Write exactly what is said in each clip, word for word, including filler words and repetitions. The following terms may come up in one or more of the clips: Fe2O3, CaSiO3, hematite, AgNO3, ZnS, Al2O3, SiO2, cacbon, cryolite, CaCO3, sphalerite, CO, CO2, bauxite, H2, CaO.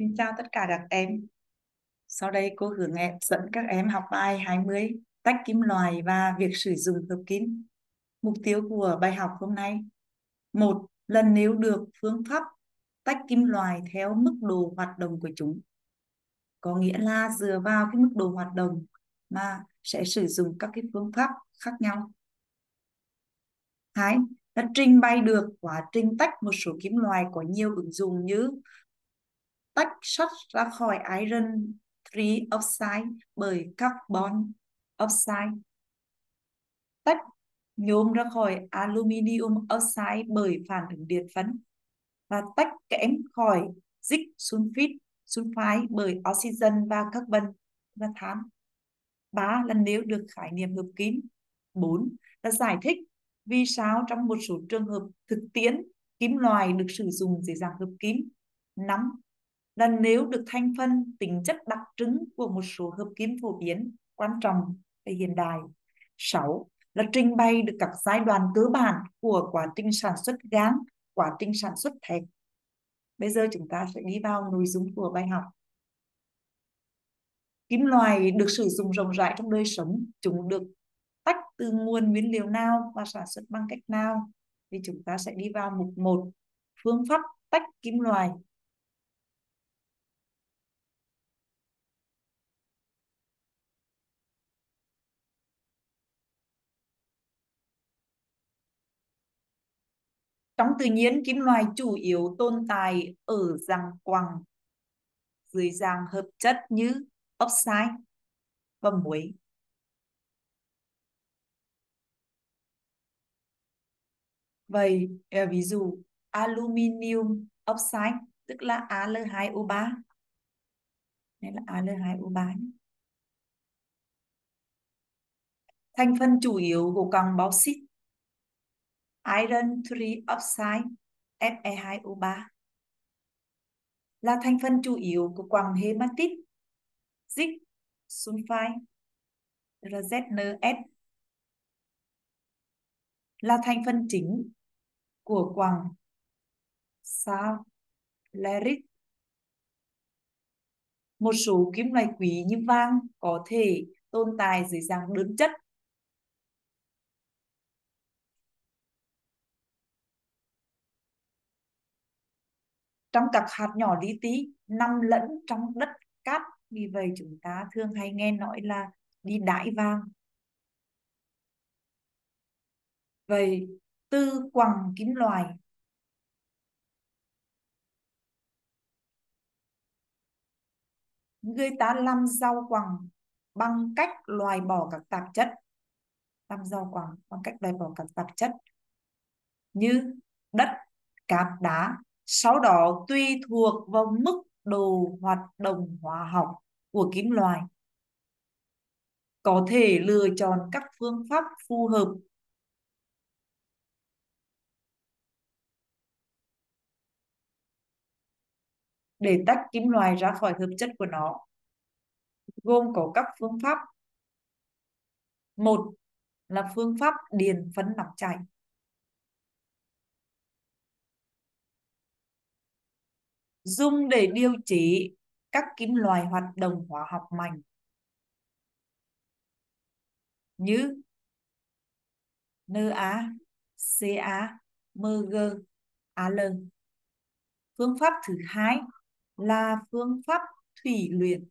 Xin chào tất cả các em. Sau đây cô Hương em dẫn các em học bài hai mươi tách kim loại và việc sử dụng hợp kim. Mục tiêu của bài học hôm nay: một là nếu được phương pháp tách kim loại theo mức độ hoạt động của chúng. Có nghĩa là dựa vào cái mức độ hoạt động mà sẽ sử dụng các cái phương pháp khác nhau. Hai là trình bày được quá trình tách một số kim loại có nhiều ứng dụng như tách sắt ra khỏi iron three oxide bởi carbon oxide, tách nhôm ra khỏi aluminium oxide bởi phản ứng điện phân, và tách kẽm khỏi zinc sulfide sulfide bởi oxygen và carbon và than. Ba là nếu được khái niệm hợp kim. Bốn là giải thích vì sao trong một số trường hợp thực tiễn kim loại được sử dụng dưới dạng hợp kim. Năm là nếu được thành phân, tính chất đặc trưng của một số hợp kim phổ biến quan trọng về hiện đại. Sáu là trình bày được các giai đoạn cơ bản của quá trình sản xuất gan, quá trình sản xuất thép. Bây giờ chúng ta sẽ đi vào nội dung của bài học. Kim loại được sử dụng rộng rãi trong đời sống. Chúng được tách từ nguồn nguyên liệu nào và sản xuất bằng cách nào? Thì chúng ta sẽ đi vào mục một, phương pháp tách kim loại. Trong tự nhiên, kim loại chủ yếu tồn tại ở dạng quặng, dưới dạng hợp chất như oxide và muối. Vậy, ví dụ aluminium oxide tức là A L hai O ba. Đây là A L hai O ba. Thành phần chủ yếu của carbon bauxite, iron three oxide F E hai O ba, là thành phần chủ yếu của quặng hematite, zinc sulfide là Z N S, là thành phần chính của quặng sphalerite. Một số kim loại quý như vàng có thể tồn tại dưới dạng đơn chất. Trong các hạt nhỏ li tí nằm lẫn trong đất cát, vì vậy chúng ta thường hay nghe nói là đi đãi vàng. Vậy từ quặng kim loại, người ta làm giàu quặng bằng cách loại bỏ các tạp chất, làm giàu quặng bằng cách loại bỏ các tạp chất như đất, cát, đá. Sau đó tùy thuộc vào mức độ hoạt động hóa học của kim loại, có thể lựa chọn các phương pháp phù hợp. Để tách kim loại ra khỏi hợp chất của nó, gồm có các phương pháp. Một là phương pháp điền phấn nóng chảy. Dùng để điều chế các kim loại hoạt động hóa học mạnh như Na, Ca, Mg, Al. Phương pháp thứ hai là phương pháp thủy luyện.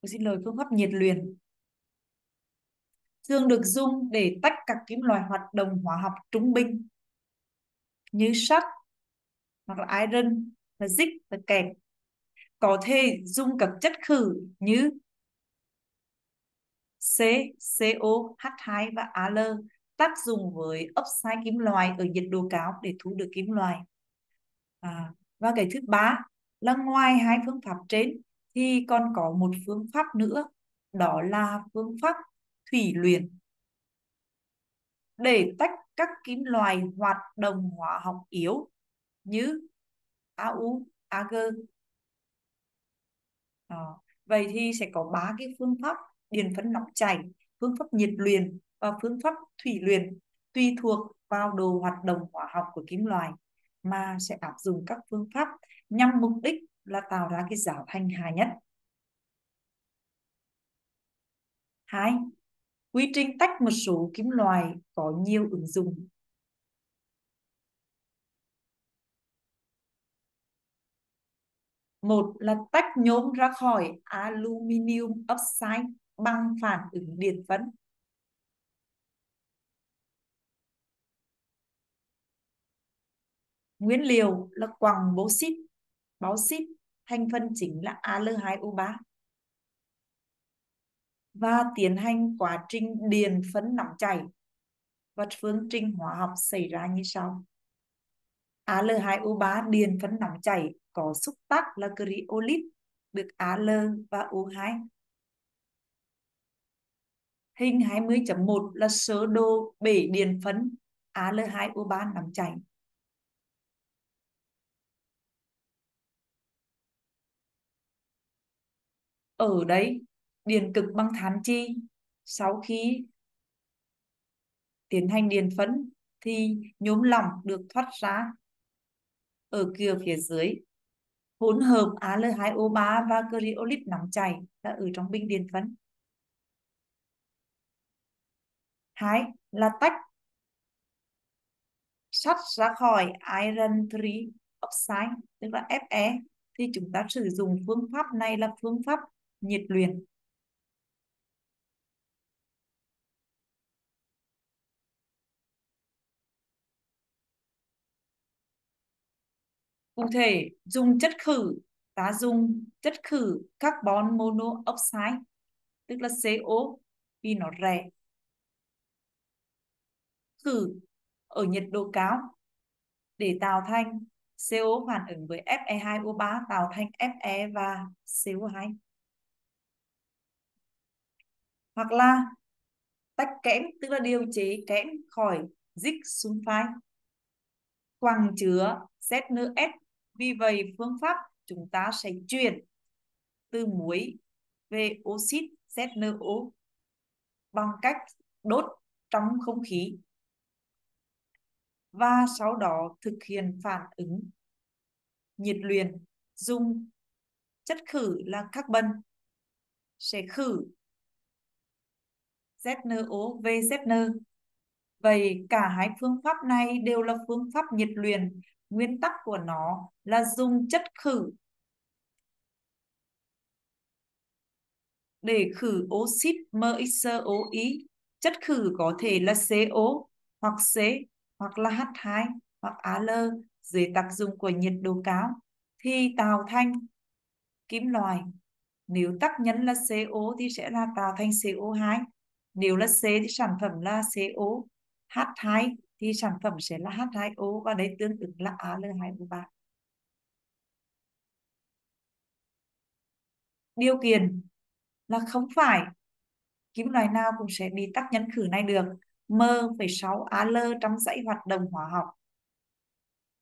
Tôi xin lỗi, phương pháp nhiệt luyện. Thường được dùng để tách các kim loại hoạt động hóa học trung bình như sắt hoặc là iron, là zinc, là kẽm. Có thể dùng các chất khử như C, xê o, H hai và Al, tác dụng với oxide kim loại ở nhiệt độ cao để thu được kim loại. À, và cái thứ ba là ngoài hai phương pháp trên thì còn có một phương pháp nữa, đó là phương pháp thủy luyện, để tách các kim loại hoạt động hóa học yếu như A U, Ag. Đó. Vậy thì sẽ có ba cái phương pháp: điền phấn nóng chảy, phương pháp nhiệt luyện và phương pháp thủy luyện. tùy thuộc vào độ hoạt động hóa học của kim loại mà sẽ áp dụng các phương pháp nhằm mục đích là tạo ra cái giáo thành hài nhất. Hai, quy trình tách một số kim loại có nhiều ứng dụng. Một là tách nhôm ra khỏi aluminium oxide bằng phản ứng điện phân. Nguyên liệu là quặng bauxite, bauxite thành phần chính là a lờ hai o ba. Và tiến hành quá trình điện phân nóng chảy. Và phương trình hóa học xảy ra như sau. a lờ hai o ba điện phân nóng chảy có xúc tác là cryolite được Al và O hai. Hình hai mươi chấm một là sơ đồ bể điện phân a lờ hai o ba nóng chảy. Ở đấy, điện cực bằng than chi sau khi tiến hành điện phân thì nhôm lỏng được thoát ra ở kia phía dưới. Hỗn hợp a lờ hai o ba và cryolite nóng chảy là ở trong bình điện phân. Hai là tách sắt ra khỏi iron ba oxide tức là Fe, thì chúng ta sử dụng phương pháp này là phương pháp nhiệt luyện. Cụ thể, dùng chất khử, ta dùng chất khử carbon monoxide, tức là xê o, vì nó rẻ. Khử ở nhiệt độ cao để tạo thành xê o phản ứng với Fe hai O ba tạo thành Fe và xê o hai. Hoặc là tách kẽm, tức là điều chế kẽm khỏi zinc sulfide. Quặng chứa ZnS. Vì vậy, phương pháp chúng ta sẽ chuyển từ muối về oxit ZnO bằng cách đốt trong không khí và sau đó thực hiện phản ứng nhiệt luyện dùng chất khử là carbon sẽ khử ZnO về ZN. Vậy cả hai phương pháp này đều là phương pháp nhiệt luyện. Nguyên tắc của nó là dùng chất khử để khử oxit MxOi. Chất khử có thể là xê o hoặc C hoặc là H hai hoặc Al dưới tác dụng của nhiệt độ cao thì tạo thành kim loại. Nếu tác nhân là xê o thì sẽ là tạo thành xê o hai. Nếu là C thì sản phẩm là xê o, H hai thì sản phẩm sẽ là H hai O và đấy tương ứng là a lờ hai o ba. Điều kiện là không phải kim loại nào cũng sẽ bị tác nhân khử này được. em phẩy sáu Al trong dãy hoạt động hóa học.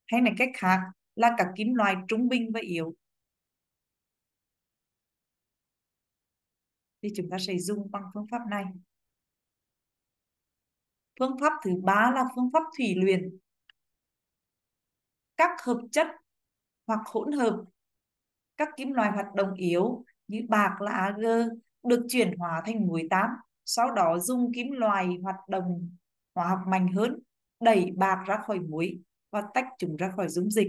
Hay là cách khác là các kim loại trung bình và yếu. Thì chúng ta sẽ dùng bằng phương pháp này. Phương pháp thứ ba là phương pháp thủy luyện. Các hợp chất hoặc hỗn hợp, các kim loại hoạt động yếu như bạc là Ag được chuyển hóa thành muối tám, sau đó dùng kim loại hoạt động hóa học mạnh hơn đẩy bạc ra khỏi muối và tách chúng ra khỏi dung dịch.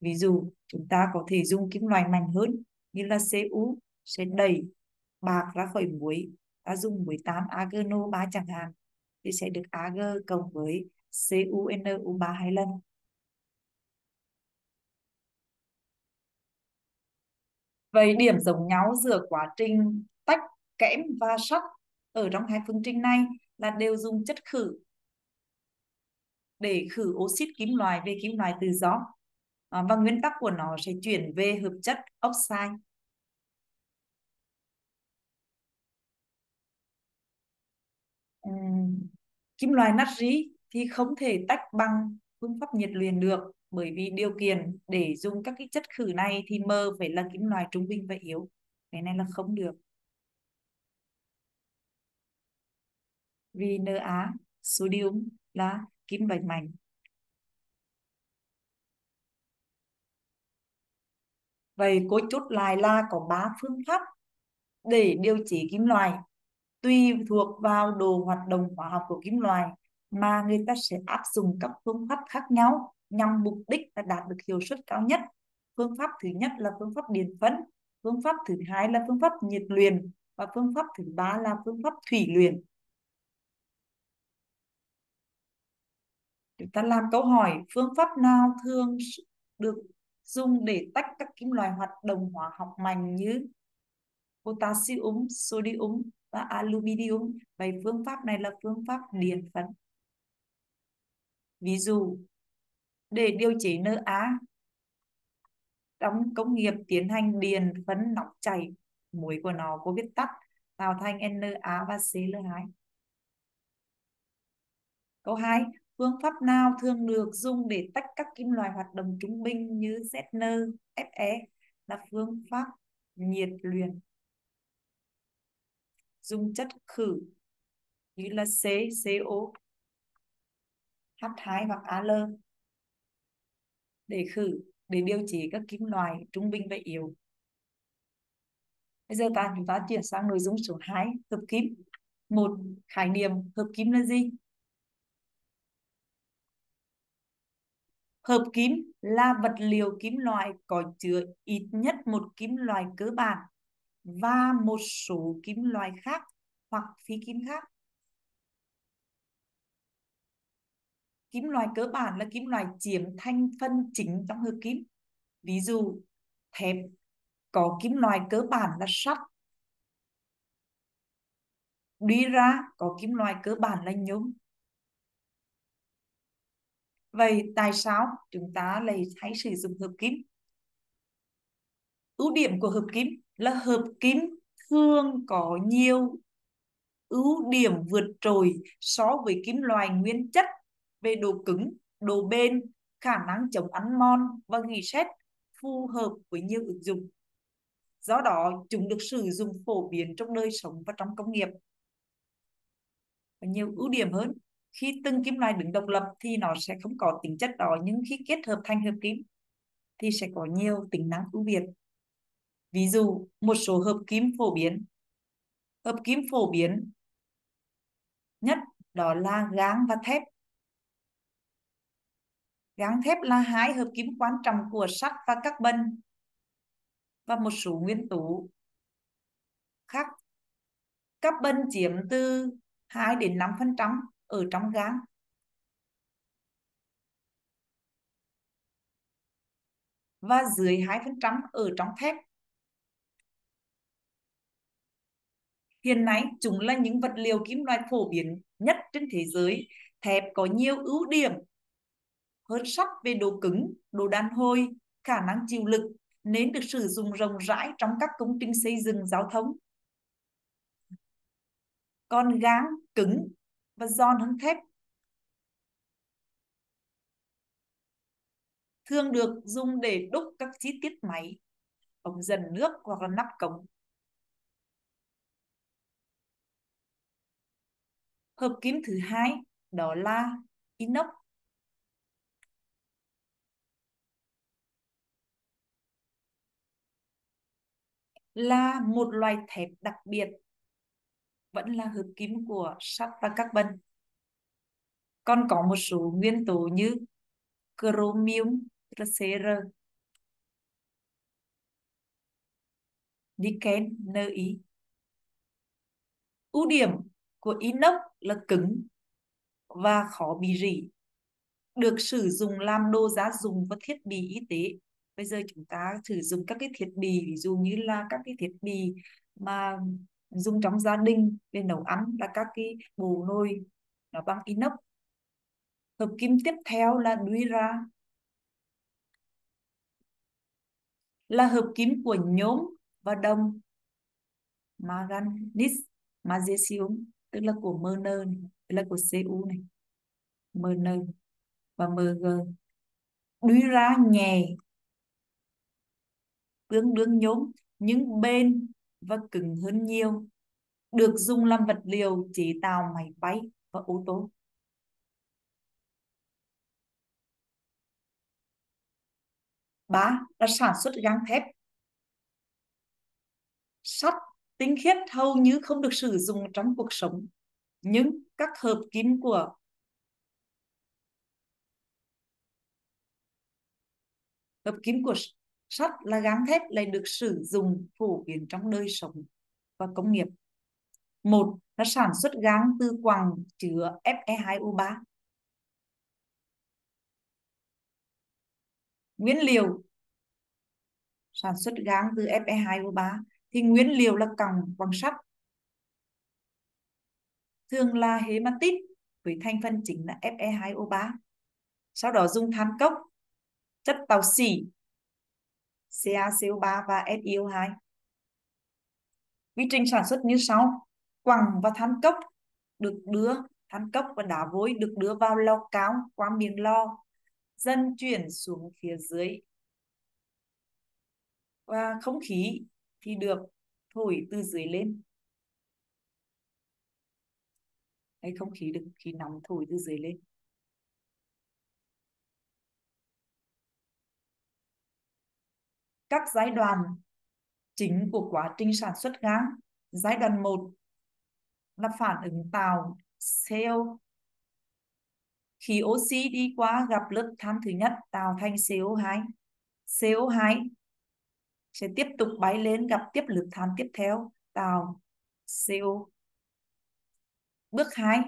Ví dụ chúng ta có thể dùng kim loại mạnh hơn như là Cu sẽ đẩy bạc ra khỏi muối, ta dùng muối tám AgNO ba chẳng hạn, thì sẽ được Ag cộng với CuNO ba hai lần. Vậy điểm giống nhau giữa quá trình tách kẽm và sắt ở trong hai phương trình này là đều dùng chất khử để khử oxit kim loại về kim loại tự do à, và nguyên tắc của nó sẽ chuyển về hợp chất oxide. Kim loại natri thì không thể tách bằng phương pháp nhiệt luyện được bởi vì điều kiện để dùng các cái chất khử này thì M phải là kim loại trung bình và yếu. Cái này là không được. Vì Na, sodium là kim loại mạnh. Vậy cô chốt lại là có ba phương pháp để điều chế kim loại. Tùy thuộc vào độ hoạt động hóa học của kim loại mà người ta sẽ áp dụng các phương pháp khác nhau nhằm mục đích là đạt được hiệu suất cao nhất. Phương pháp thứ nhất là phương pháp điện phân, phương pháp thứ hai là phương pháp nhiệt luyện và phương pháp thứ ba là phương pháp thủy luyện. Chúng ta làm câu hỏi phương pháp nào thường được dùng để tách các kim loại hoạt động hóa học mạnh như potassium, sodium và aluminium. Vậy phương pháp này là phương pháp điện phân. Ví dụ, để điều chế Na trong công nghiệp tiến hành điện phân nóng chảy, muối của nó có viết tắt tạo thành Na và xê lờ hai. Câu hai, phương pháp nào thường được dùng để tách các kim loại hoạt động trung bình như ZnS, Fe là phương pháp nhiệt luyện. Dùng chất khử như là C, xê o, hát hai hoặc Al để khử, để điều chế các kim loại trung bình và yếu. Bây giờ ta chúng ta chuyển sang nội dung số hai, hợp kim. Một, khái niệm hợp kim là gì? Hợp kim là vật liệu kim loại có chứa ít nhất một kim loại cơ bản và một số kim loại khác hoặc phi kim khác. Kim loại cơ bản là kim loại chiếm thành phần chính trong hợp kim. Ví dụ, thép có kim loại cơ bản là sắt. Đũa ra có kim loại cơ bản là nhôm. Vậy tại sao chúng ta lại hãy sử dụng hợp kim? Ưu điểm của hợp kim là hợp kim thường có nhiều ưu điểm vượt trội so với kim loại nguyên chất về độ cứng, độ bền, khả năng chống ăn mòn và rỉ sét, phù hợp với nhiều ứng dụng. Do đó, chúng được sử dụng phổ biến trong đời sống và trong công nghiệp. Và nhiều ưu điểm hơn, khi từng kim loại đứng độc lập thì nó sẽ không có tính chất đó, nhưng khi kết hợp thành hợp kim thì sẽ có nhiều tính năng ưu việt. Ví dụ, một số hợp kim phổ biến. Hợp kim phổ biến nhất đó là gang và thép. Gang thép là hai hợp kim quan trọng của sắt và carbon và một số nguyên tố khác. Carbon chiếm từ hai đến năm phần trăm ở trong gang. Và dưới hai phần trăm ở trong thép. Hiện nay, chúng là những vật liệu kim loại phổ biến nhất trên thế giới. Thép có nhiều ưu điểm hơn sắt về độ cứng, độ đàn hồi, khả năng chịu lực, nên được sử dụng rộng rãi trong các công trình xây dựng, giao thông. Còn gang cứng và giòn hơn thép, thường được dùng để đúc các chi tiết máy, ống dẫn nước hoặc là nắp cống. Hợp kim thứ hai đó là inox. Là một loại thép đặc biệt, vẫn là hợp kim của sắt và carbon. Còn có một số nguyên tố như chromium, Cr, nickel, Ni. Ưu điểm của inox là cứng và khó bị rỉ, được sử dụng làm đồ gia dụng và thiết bị y tế. Bây giờ chúng ta sử dụng các cái thiết bị, ví dụ như là các cái thiết bị mà dùng trong gia đình để nấu ăn là các cái bồ nồi nó bằng inox. Hợp kim tiếp theo là Duira, là hợp kim của nhôm và đồng, manganese, magnesium, tức là của em en o này, tức là của xê u này, em en o và em giê. Duira nhẹ, tương đương nhôm nhưng bền và cứng hơn nhiều, được dùng làm vật liệu chế tạo máy bay và ô tô. ba là sản xuất gang thép. Sắt tinh khiết hầu như không được sử dụng trong cuộc sống, nhưng các hợp kim của hợp kim của sắt là gang thép lại được sử dụng phổ biến trong đời sống và công nghiệp. Một là sản xuất gang từ quặng chứa F e hai O ba. Nguyên liệu sản xuất gang từ F e hai O ba thì nguyên liệu là còng bằng sắt, thường là hematite với thành phần chính là F e hai O ba. Sau đó dùng than cốc, chất tàu xỉ C a C O ba và F e O hai. Quy trình sản xuất như sau: quặng và than cốc được đưa than cốc và đá vôi được đưa vào lò cao qua miệng lò, dần chuyển xuống phía dưới và không khí thì được thổi từ dưới lên. Đây, không khí được khí nóng thổi từ dưới lên. Các giai đoạn chính của quá trình sản xuất gang. Giai đoạn một là phản ứng tạo xê o. Khí oxy đi qua gặp lớp than thứ nhất tạo thành C O hai. C O hai sẽ tiếp tục bay lên gặp tiếp lớp than tiếp theo tạo C O. Bước hai,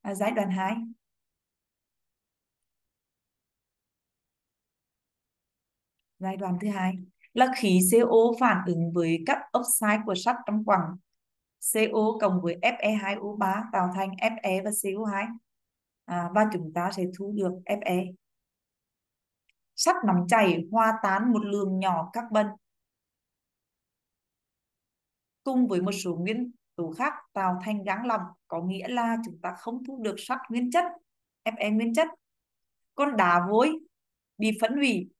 à, giai đoạn hai. Giai đoạn thứ hai là khí C O phản ứng với các oxide của sắt trong quặng. C O cộng với F e hai O ba tạo thành F e và C O hai. À, và chúng ta sẽ thu được Fe. Sắt nóng chảy hòa tan một lượng nhỏ carbon cùng với một số nguyên tố khác tạo thành gang lỏng, có nghĩa là chúng ta không thu được sắt nguyên chất, Fe nguyên chất. Còn đá vôi bị phân hủy,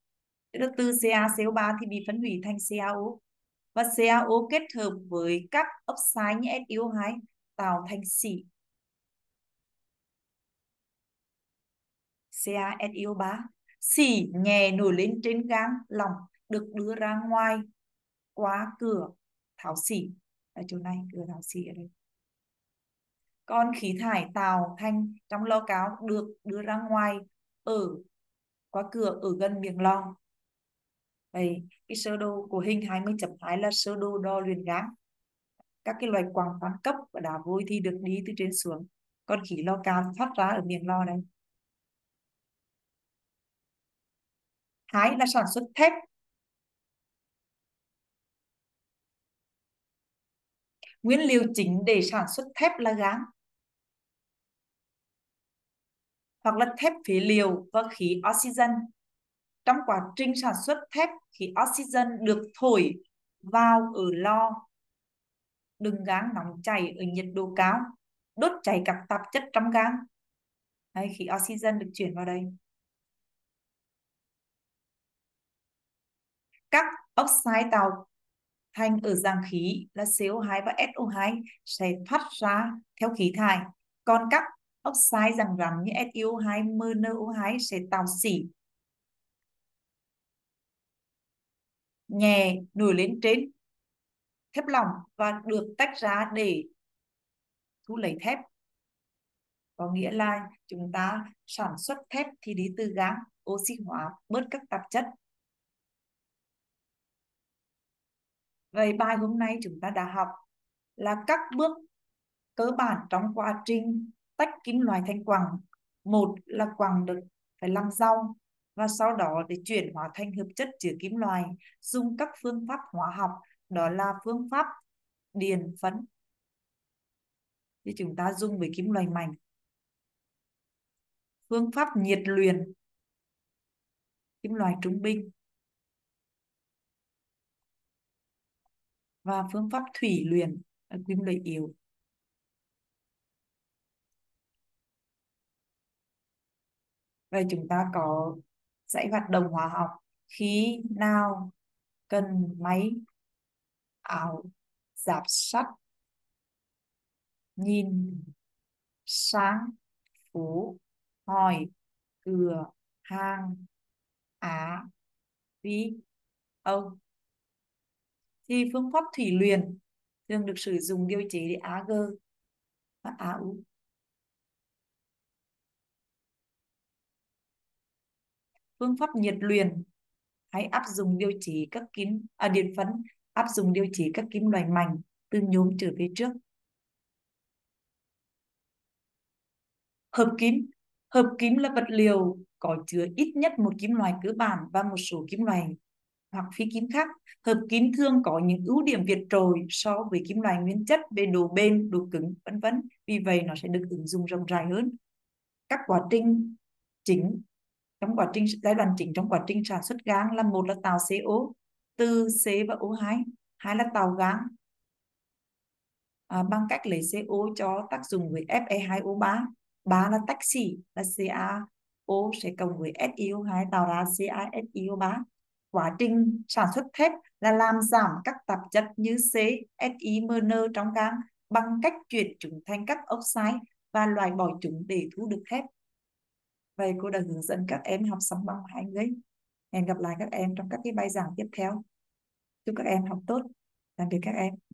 từ C a C O ba thì bị phân hủy thành C a O, và C a O kết hợp với các oxide như S i O hai tạo thành xỉ C a S i O ba. Xỉ nhẹ nổi lên trên gang lỏng được đưa ra ngoài qua cửa tháo xỉ ở chỗ này, cửa tháo xỉ ở đây. Còn khí thải tạo thành trong lò cáo được đưa ra ngoài ở qua cửa ở gần miệng lò. Đây, cái sơ đồ của hình hai mươi chấm hai là sơ đồ đo luyện gang. Các cái loại quặng than cốc và đá vôi thì được đi từ trên xuống, còn khí lò cáo thoát ra ở miệng lò đây. Hai là sản xuất thép. Nguyên liệu chính để sản xuất thép là gang, hoặc là thép phế liệu và khí oxygen. Trong quá trình sản xuất thép, khí oxygen được thổi vào ở lò đựng gang nóng chảy ở nhiệt độ cao, đốt cháy các tạp chất trong gang. Đấy, khí oxygen được chuyển vào đây. Các oxide tạo thành ở dạng khí là C O hai và S O hai sẽ thoát ra theo khí thải. Còn các oxide dạng rắn như S i O hai, M n O hai sẽ tạo xỉ nhẹ nổi lên trên thép lỏng và được tách ra để thu lấy thép. Có nghĩa là chúng ta sản xuất thép thì đi từ gang, oxy hóa bớt các tạp chất. Vậy bài hôm nay chúng ta đã học là các bước cơ bản trong quá trình tách kim loại thành quặng. Một là quặng được phải lăng rau và sau đó để chuyển hóa thành hợp chất chứa kim loại dùng các phương pháp hóa học, đó là phương pháp điền phấn thì chúng ta dùng với kim loại mảnh. Phương pháp nhiệt luyện kim loại trung bình và phương pháp thủy luyện ở kim loại yếu. Vậy chúng ta có dãy hoạt động hóa học: khi nào cần máy ảo giáp sắt, nhìn sang phố hỏi cửa hàng á xê ô. Thì phương pháp thủy luyện thường được sử dụng điều chế để Ag và a u. Phương pháp nhiệt luyện hãy áp dụng điều chế các kim à, điện phấn áp dụng điều chế các kim loại mảnh từ nhôm trở về trước. Hợp kim. Hợp kim là vật liệu có chứa ít nhất một kim loại cơ bản và một số kim loại hoặc phi kim khác. Hợp kim thường có những ưu điểm vượt trội so với kim loại nguyên chất về độ bền, độ cứng, vân vân. Vì vậy nó sẽ được ứng dụng rộng rãi hơn. Các quá trình chính trong quá trình giai đoạn chính trong quá trình sản xuất gang là một là tạo xê ô từ C và O hai, hai là tạo gang à, bằng cách lấy xê ô cho tác dụng với F e hai O ba, ba là tách xỉ là CaO sẽ cộng với SiO hai tạo ra CaSiO ba. Quá trình sản xuất thép là làm giảm các tạp chất như C, Si, em en trong gang bằng cách chuyển chúng thành các oxide và loại bỏ chúng để thu được thép. Vậy cô đã hướng dẫn các em học xong bằng hai người. Hẹn gặp lại các em trong các cái bài giảng tiếp theo. Chúc các em học tốt. Tạm biệt các em.